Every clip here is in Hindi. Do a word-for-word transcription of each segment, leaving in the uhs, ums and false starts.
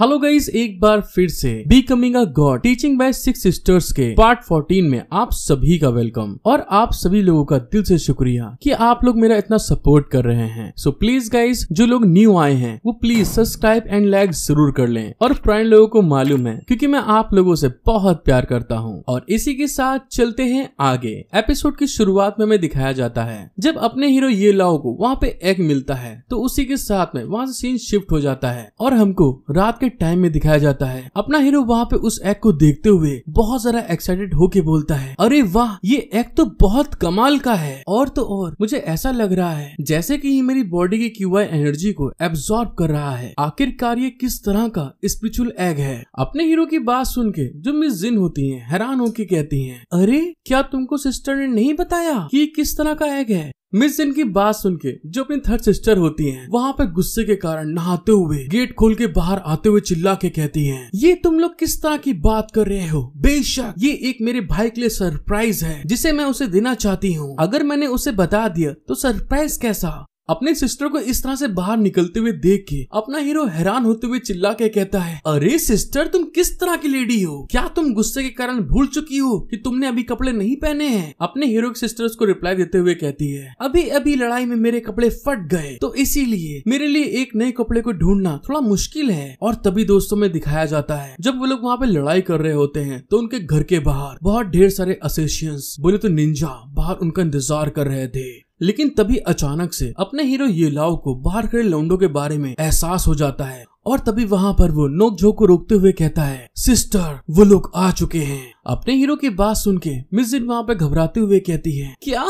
हेलो गाइस, एक बार फिर से becoming a god teaching by six sisters के पार्ट चौदह में आप सभी का वेलकम और आप सभी लोगों का दिल से शुक्रिया कि आप लोग मेरा इतना सपोर्ट कर रहे हैं। सो प्लीज गाइस, जो लोग न्यू आए हैं वो प्लीज सब्सक्राइब एंड लाइक जरूर कर लें और पुराने लोगों को मालूम है क्योंकि मैं आप लोगों से बहुत प्यार करता हूँ। और इसी के साथ चलते हैं आगे। एपिसोड की शुरुआत में हमें दिखाया जाता है जब अपने हीरो ये लाओ को वहाँ पे एग मिलता है तो उसी के साथ में वहाँ से सीन शिफ्ट हो जाता है और हमको रात टाइम में दिखाया जाता है। अपना हीरो वहाँ पे उस एग को देखते हुए बहुत ज्यादा एक्साइटेड होके बोलता है, अरे वाह, ये एग तो बहुत कमाल का है और तो और मुझे ऐसा लग रहा है जैसे कि ये मेरी बॉडी की क्यूआई एनर्जी को एब्सॉर्ब कर रहा है। आखिरकार ये किस तरह का स्पिरिचुअल एग है। अपने हीरो की बात सुन के जो मिस जिन होती है हैरान होके कहती है, अरे क्या तुमको सिस्टर ने नहीं बताया कि ये किस तरह का एग है। मिस जिन की बात सुन के जो अपनी थर्ड सिस्टर होती हैं वहाँ पे गुस्से के कारण नहाते हुए गेट खोल के बाहर आते हुए चिल्ला के कहती हैं, ये तुम लोग किस तरह की बात कर रहे हो, बेशक ये एक मेरे भाई के लिए सरप्राइज है जिसे मैं उसे देना चाहती हूँ। अगर मैंने उसे बता दिया तो सरप्राइज कैसा। अपने सिस्टर को इस तरह से बाहर निकलते हुए देख के अपना हीरो हैरान होते हुए चिल्ला के कहता है, अरे सिस्टर, तुम किस तरह की लेडी हो, क्या तुम गुस्से के कारण भूल चुकी हो कि तुमने अभी कपड़े नहीं पहने हैं। अपने हीरो की सिस्टर उसको रिप्लाई देते हुए कहती है, अभी अभी लड़ाई में मेरे कपड़े फट गए तो इसीलिए मेरे लिए एक नए कपड़े को ढूंढना थोड़ा मुश्किल है। और तभी दोस्तों में दिखाया जाता है जब वो लोग वहाँ पे लड़ाई कर रहे होते हैं तो उनके घर के बाहर बहुत ढेर सारे असेशियंस बोले तो निंजा बाहर उनका इंतजार कर रहे थे। लेकिन तभी अचानक से अपने हीरो ये लाओ को बाहर खड़े लौंडों के बारे में एहसास हो जाता है और तभी वहाँ पर वो नोकझोंक को रोकते हुए कहता है, सिस्टर वो लोग आ चुके हैं। अपने हीरो की बात सुन के मिस जिन वहाँ पे घबराते हुए कहती है, क्या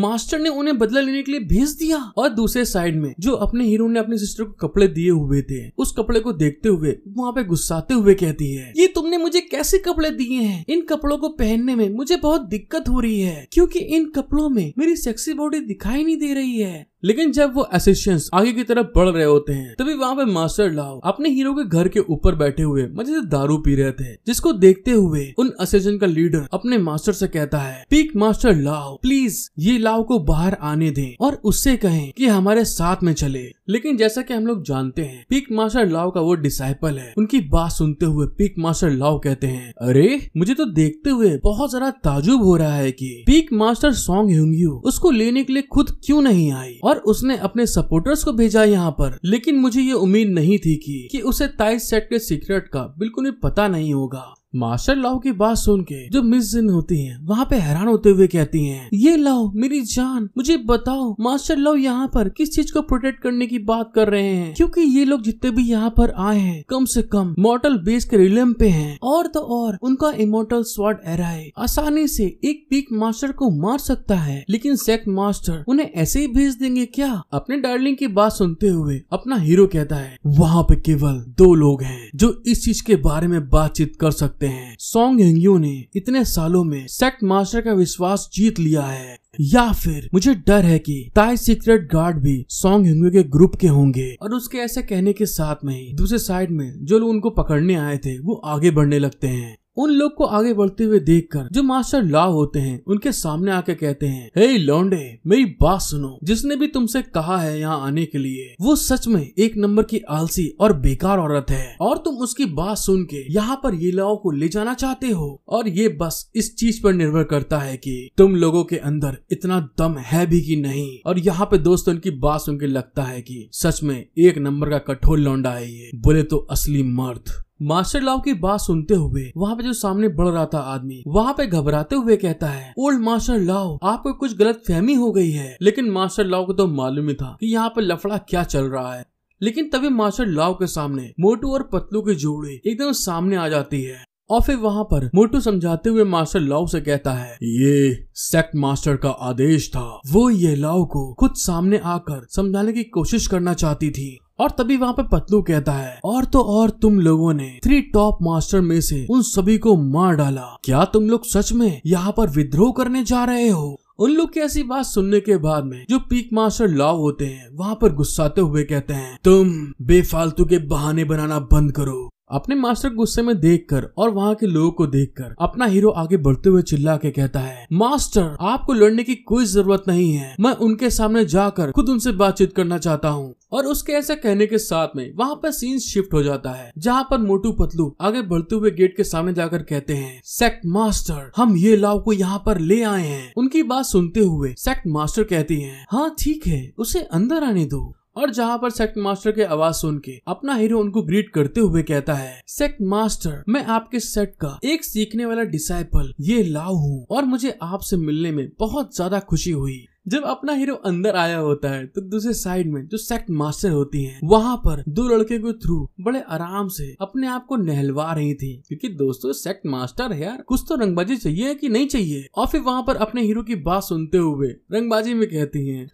मास्टर ने उन्हें बदला लेने के लिए भेज दिया। और दूसरे साइड में जो अपने हीरो ने अपने सिस्टर को कपड़े दिए हुए थे उस कपड़े को देखते हुए वहाँ पे गुस्साते हुए कहती है, ये तुमने मुझे कैसे कपड़े दिए हैं, इन कपड़ों को पहनने में मुझे बहुत दिक्कत हो रही है क्योंकि इन कपड़ों में मेरी सेक्सी बॉडी दिखाई नहीं दे रही है। लेकिन जब वो असिस्टेंट्स आगे की तरफ बढ़ रहे होते हैं तभी वहाँ पे मास्टर लाओ अपने हीरो के घर के ऊपर बैठे हुए मजे से दारू पी रहे थे, जिसको देखते हुए उन असिस्टेंट का लीडर अपने मास्टर से कहता है, पीक मास्टर लाओ प्लीज ये लाओ को बाहर आने दें और उससे कहें कि हमारे साथ में चले। लेकिन जैसा कि हम लोग जानते हैं पीक मास्टर लाओ का वो डिसाइपल है। उनकी बात सुनते हुए पीक मास्टर लाओ कहते हैं, अरे मुझे तो देखते हुए बहुत ज्यादा ताजुब हो रहा है कि पीक मास्टर सॉन्ग ह्यूंगयू उसको लेने के लिए खुद क्यों नहीं आई और उसने अपने सपोर्टर्स को भेजा यहाँ पर। लेकिन मुझे ये उम्मीद नहीं थी कि कि उसे थाई सेक्ट के सीक्रेट का बिल्कुल भी पता नहीं होगा। मास्टर लाओ की बात सुन के जो मिस जिन होती हैं वहाँ पे हैरान होते हुए कहती हैं, ये लाओ मेरी जान, मुझे बताओ मास्टर लाओ यहाँ पर किस चीज को प्रोटेक्ट करने की बात कर रहे हैं, क्योंकि ये लोग जितने भी यहाँ पर आए हैं कम से कम मॉर्टल बेस के रिलम पे हैं और तो और उनका इमोर्टल स्वॉर्ड एराय आसानी से एक पीक मास्टर को मार सकता है, लेकिन सेक्ट मास्टर उन्हें ऐसे ही भेज देंगे क्या। अपने डार्लिंग की बात सुनते हुए अपना हीरो कहता है, वहाँ पे केवल दो लोग हैं जो इस चीज के बारे में बातचीत कर सकते हैं। सॉन्ग ह्यूंगयू ने इतने सालों में सेक्ट मास्टर का विश्वास जीत लिया है, या फिर मुझे डर है कि थाई सीक्रेट गार्ड भी सॉन्ग ह्यूंगयू के ग्रुप के होंगे। और उसके ऐसे कहने के साथ में ही दूसरे साइड में जो लोग उनको पकड़ने आए थे वो आगे बढ़ने लगते हैं। उन लोग को आगे बढ़ते हुए देखकर जो मास्टर लाओ होते हैं उनके सामने आके कहते हैं, हे लौंडे मेरी बात सुनो, जिसने भी तुमसे कहा है यहाँ आने के लिए वो सच में एक नंबर की आलसी और बेकार औरत है और तुम उसकी बात सुन के यहाँ पर ये लाओ को ले जाना चाहते हो। और ये बस इस चीज पर निर्भर करता है कि तुम लोगों के अंदर इतना दम है भी कि नहीं। और यहाँ पे दोस्तों उनकी बात सुन के लगता है कि सच में एक नंबर का कठोर लौंडा है ये, बोले तो असली मर्द। मास्टर लाओ की बात सुनते हुए वहाँ पे जो सामने बढ़ रहा था आदमी वहाँ पे घबराते हुए कहता है, ओल्ड मास्टर लाओ आपको कुछ गलत फहमी हो गई है। लेकिन मास्टर लाओ को तो मालूम ही था कि यहाँ पे लफड़ा क्या चल रहा है। लेकिन तभी मास्टर लाओ के सामने मोटू और पतलू की जोड़ी एकदम सामने आ जाती है और फिर वहाँ पर मोटू समझाते हुए मास्टर लाओ से कहता है, ये सेक्ट मास्टर का आदेश था, वो ये लाओ को खुद सामने आकर समझाने की कोशिश करना चाहती थी। और तभी वहाँ पे पतलू कहता है, और तो और तुम लोगों ने थ्री टॉप मास्टर में से उन सभी को मार डाला, क्या तुम लोग सच में यहाँ पर विद्रोह करने जा रहे हो। उन लोग की ऐसी बात सुनने के बाद में जो पीक मास्टर लाओ होते हैं वहाँ पर गुस्साते हुए कहते हैं, तुम बेफालतू के बहाने बनाना बंद करो, अपने मास्टर गुस्से में देखकर और वहाँ के लोगों को देखकर अपना हीरो आगे बढ़ते हुए चिल्ला के कहता है, मास्टर आपको लड़ने की कोई जरूरत नहीं है, मैं उनके सामने जाकर खुद उनसे बातचीत करना चाहता हूँ। और उसके ऐसा कहने के साथ में वहाँ पर सीन शिफ्ट हो जाता है जहाँ पर मोटू पतलू आगे बढ़ते हुए गेट के सामने जाकर कहते हैं, सेक्ट मास्टर हम ये लाओ को यहाँ पर ले आए हैं। उनकी बात सुनते हुए सेक्ट मास्टर कहती है, हाँ ठीक है उसे अंदर आने दो। और जहाँ पर सेक्ट मास्टर की आवाज सुन के अपना हीरो उनको ग्रीट करते हुए कहता है, सेक्ट मास्टर मैं आपके सेक्ट का एक सीखने वाला डिसाइपल ये लाओ हूँ और मुझे आपसे मिलने में बहुत ज्यादा खुशी हुई। जब अपना हीरो अंदर आया होता है तो दूसरे साइड में जो सेक्ट मास्टर होती हैं, वहाँ पर दो लड़के को थ्रू बड़े आराम से अपने आप को नहलवा रही थी, क्योंकि दोस्तों सेक्ट मास्टर है यार, कुछ तो रंगबाजी चाहिए कि नहीं चाहिए। और फिर वहाँ पर अपने हीरो की बात सुनते हुए रंगबाजी में कहती है,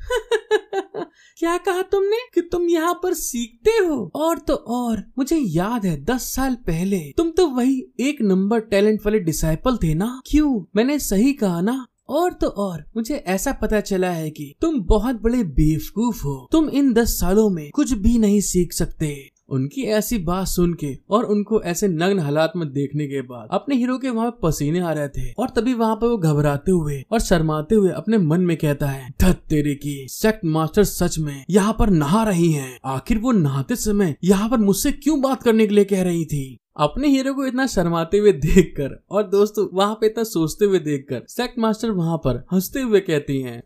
क्या कहा तुमने कि तुम यहाँ पर सीखते हो, और तो और मुझे याद है दस साल पहले तुम तो वही एक नंबर टैलेंट वाले डिसाइपल थे ना, क्यों मैंने सही कहा ना। और तो और मुझे ऐसा पता चला है कि तुम बहुत बड़े बेवकूफ हो, तुम इन दस सालों में कुछ भी नहीं सीख सकते। उनकी ऐसी बात सुन के और उनको ऐसे नग्न हालात में देखने के बाद अपने हीरो के वहाँ पसीने आ रहे थे और तभी वहाँ पर वो घबराते हुए और शर्माते हुए अपने मन में कहता है, धत तेरे की, सेक्ट मास्टर सच में यहाँ पर नहा रही हैं। आखिर वो नहाते समय यहाँ पर मुझसे क्यों बात करने के लिए कह रही थी। अपने हीरो को इतना शर्माते हुए देखकर और दोस्तों वहाँ पे इतना सोचते हुए देखकर सेक्ट मास्टर वहाँ पर हंसते हुए कहती हैं,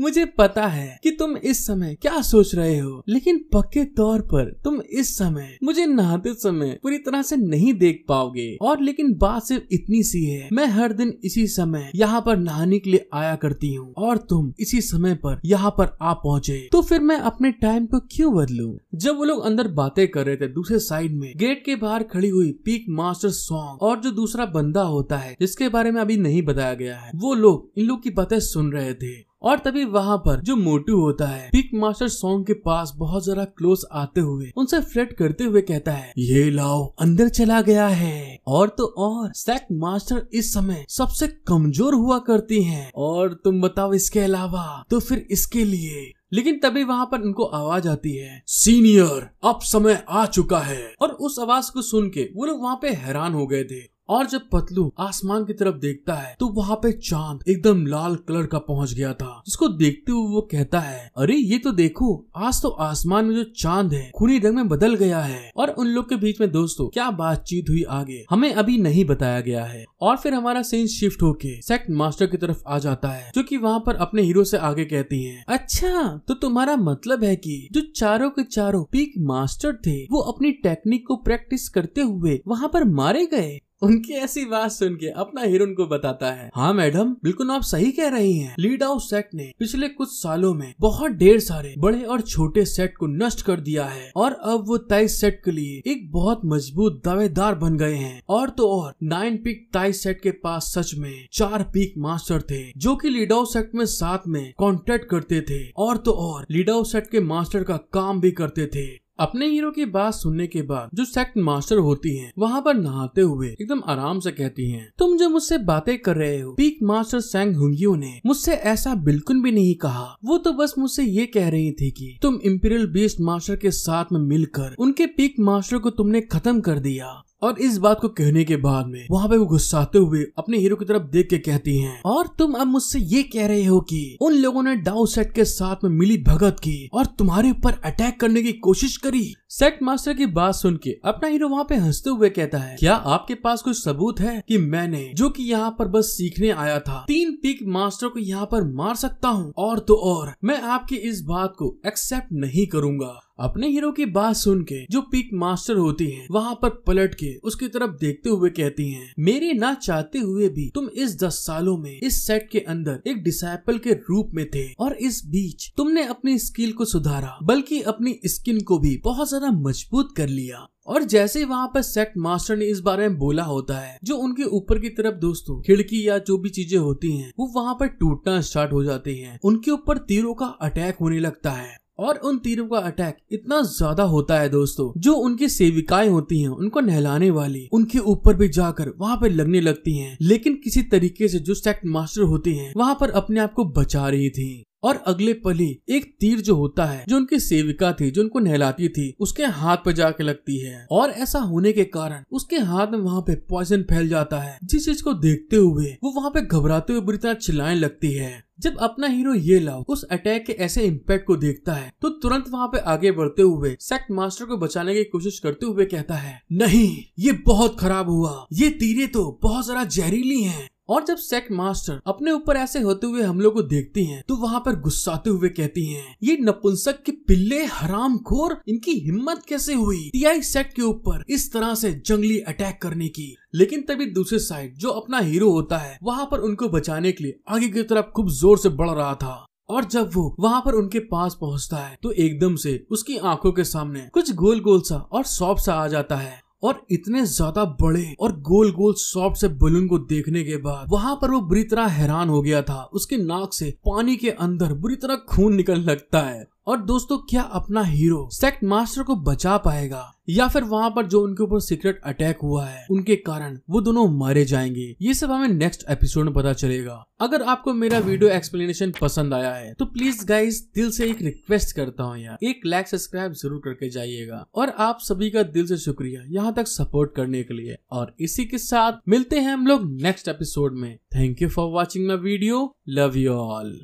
मुझे पता है कि तुम इस समय क्या सोच रहे हो, लेकिन पक्के तौर पर तुम इस समय मुझे नहाते समय पूरी तरह से नहीं देख पाओगे। और लेकिन बात सिर्फ इतनी सी है, मैं हर दिन इसी समय यहाँ पर नहाने के लिए आया करती हूँ और तुम इसी समय पर यहाँ पर आ पहुँचे, तो फिर मैं अपने टाइम को क्यों बदलूं। जब वो लोग अंदर बातें कर रहे थे, दूसरे साइड में गेट के बाहर खड़ी हुई पीक मास्टर सॉन्ग और जो दूसरा बंदा होता है जिसके बारे में अभी नहीं बताया गया है, वो लोग इन लोग की बातें सुन रहे थे। और तभी वहाँ पर जो मोटू होता है पिक मास्टर सॉन्ग के पास बहुत जरा क्लोज आते हुए उनसे फ्लर्ट करते हुए कहता है, ये लाओ अंदर चला गया है। और तो और सेक्ट मास्टर इस समय सबसे कमजोर हुआ करती हैं, और तुम बताओ इसके अलावा तो फिर इसके लिए। लेकिन तभी वहाँ पर उनको आवाज आती है, सीनियर अब समय आ चुका है। और उस आवाज को सुन के वो लोग वहाँ पे हैरान हो गए थे। और जब पतलू आसमान की तरफ देखता है तो वहाँ पे चांद एकदम लाल कलर का पहुँच गया था, जिसको देखते हुए वो कहता है, अरे ये तो देखो, आज तो आसमान में जो चांद है खूनी रंग में बदल गया है। और उन लोग के बीच में दोस्तों क्या बातचीत हुई आगे हमें अभी नहीं बताया गया है। और फिर हमारा सीन शिफ्ट होके सेक्ट मास्टर की तरफ आ जाता है, जो की वहाँ पर अपने हीरो से आगे कहती है, अच्छा तो तुम्हारा मतलब है कि जो चारों के चारों पीक मास्टर थे वो अपनी टेक्निक को प्रैक्टिस करते हुए वहाँ पर मारे गए। उनकी ऐसी बात सुन के अपना हीरो उनको बताता है, हाँ मैडम बिल्कुल आप सही कह रही हैं। लीडआउट सेक्ट ने पिछले कुछ सालों में बहुत ढेर सारे बड़े और छोटे सेक्ट को नष्ट कर दिया है, और अब वो थाई सेक्ट के लिए एक बहुत मजबूत दावेदार बन गए हैं। और तो और नाइन पीक थाई सेक्ट के पास सच में चार पीक मास्टर थे, जो की लीडआउट सेक्ट में साथ में कॉन्टेक्ट करते थे, और तो और लीडआउट सेक्ट के मास्टर का काम भी करते थे। अपने हीरो की बात सुनने के बाद जो सेक्ट मास्टर होती हैं, वहाँ पर नहाते हुए एकदम आराम से कहती हैं, तुम जो मुझसे बातें कर रहे हो, पीक मास्टर सॉन्ग हुंगयू ने मुझसे ऐसा बिल्कुल भी नहीं कहा। वो तो बस मुझसे ये कह रही थी कि तुम इंपीरियल बीस्ट मास्टर के साथ में मिलकर उनके पीक मास्टर को तुमने खत्म कर दिया। और इस बात को कहने के बाद में वहाँ पे वो गुस्साते हुए अपने हीरो की तरफ देख के कहती हैं, और तुम अब मुझसे ये कह रहे हो कि उन लोगों ने डाउ सेक्ट के साथ में मिली भगत की और तुम्हारे ऊपर अटैक करने की कोशिश करी। सेक्ट मास्टर की बात सुन के अपना हीरो वहाँ पे हंसते हुए कहता है, क्या आपके पास कुछ सबूत है कि मैंने, जो कि यहाँ पर बस सीखने आया था, तीन पीक मास्टर को यहाँ पर मार सकता हूँ। और तो और मैं आपकी इस बात को एक्सेप्ट नहीं करूँगा। अपने हीरो की बात सुन के जो पीक मास्टर होती हैं, वहाँ पर पलट के उसकी तरफ देखते हुए कहती हैं, मेरे ना चाहते हुए भी तुम इस दस सालों में इस सेट के अंदर एक डिसाइपल के रूप में थे, और इस बीच तुमने अपनी स्किल को सुधारा, बल्कि अपनी स्किन को भी बहुत ज्यादा मजबूत कर लिया। और जैसे वहाँ पर सेक्ट मास्टर ने इस बारे में बोला होता है, जो उनके ऊपर की तरफ दोस्तों खिड़की या जो भी चीजें होती हैं, वो वहाँ पर टूटना स्टार्ट हो जाती है। उनके ऊपर तीरों का अटैक होने लगता है, और उन तीरों का अटैक इतना ज्यादा होता है दोस्तों, जो उनकी सेविकाएं होती हैं, उनको नहलाने वाली, उनके ऊपर भी जाकर वहाँ पर लगने लगती हैं। लेकिन किसी तरीके से जो सेक्ट मास्टर होती हैं, वहाँ पर अपने आप को बचा रही थी। और अगले पल ही एक तीर जो होता है, जो उनकी सेविका थी, जो उनको नहलाती थी, उसके हाथ पर जाके लगती है और ऐसा होने के कारण उसके हाथ में वहाँ पे पॉइजन फैल जाता है, जिस चीज को देखते हुए वो वहाँ पे घबराते हुए बुरी तरह चिल्लाने लगती है। जब अपना हीरो ये लाओ उस अटैक के ऐसे इम्पैक्ट को देखता है तो तुरंत वहाँ पे आगे बढ़ते हुए सेक्ट मास्टर को बचाने की कोशिश करते हुए कहता है, नहीं ये बहुत खराब हुआ, ये तीरे तो बहुत ज्यादा जहरीली हैं। और जब सेक्ट मास्टर अपने ऊपर ऐसे होते हुए हमलों को देखती हैं, तो वहाँ पर गुस्साते हुए कहती हैं, ये नपुंसक के पिल्ले हरामखोर, इनकी हिम्मत कैसे हुई टीआई सेक्ट के ऊपर इस तरह से जंगली अटैक करने की। लेकिन तभी दूसरे साइड जो अपना हीरो होता है वहाँ पर उनको बचाने के लिए आगे की तरफ खूब जोर से बढ़ रहा था और जब वो वहाँ पर उनके पास पहुँचता है तो एकदम से उसकी आंखों के सामने कुछ गोल गोल सा और सॉफ्ट सा आ जाता है और इतने ज्यादा बड़े और गोल गोल सॉफ्ट से बलून को देखने के बाद वहाँ पर वो बुरी तरह हैरान हो गया था। उसके नाक से पानी के अंदर बुरी तरह खून निकलने लगता है। और दोस्तों, क्या अपना हीरो सेक्ट मास्टर को बचा पाएगा या फिर वहाँ पर जो उनके ऊपर सीक्रेट अटैक हुआ है उनके कारण वो दोनों मारे जाएंगे, ये सब हमें नेक्स्ट एपिसोड में पता चलेगा। अगर आपको मेरा वीडियो एक्सप्लेनेशन पसंद आया है तो प्लीज गाइस दिल से एक रिक्वेस्ट करता हूँ यार, एक लाख सब्सक्राइब जरूर करके जाइएगा। और आप सभी का दिल से शुक्रिया यहाँ तक सपोर्ट करने के लिए। और इसी के साथ मिलते हैं हम लोग नेक्स्ट एपिसोड में। Thank you for watching my video, love you all.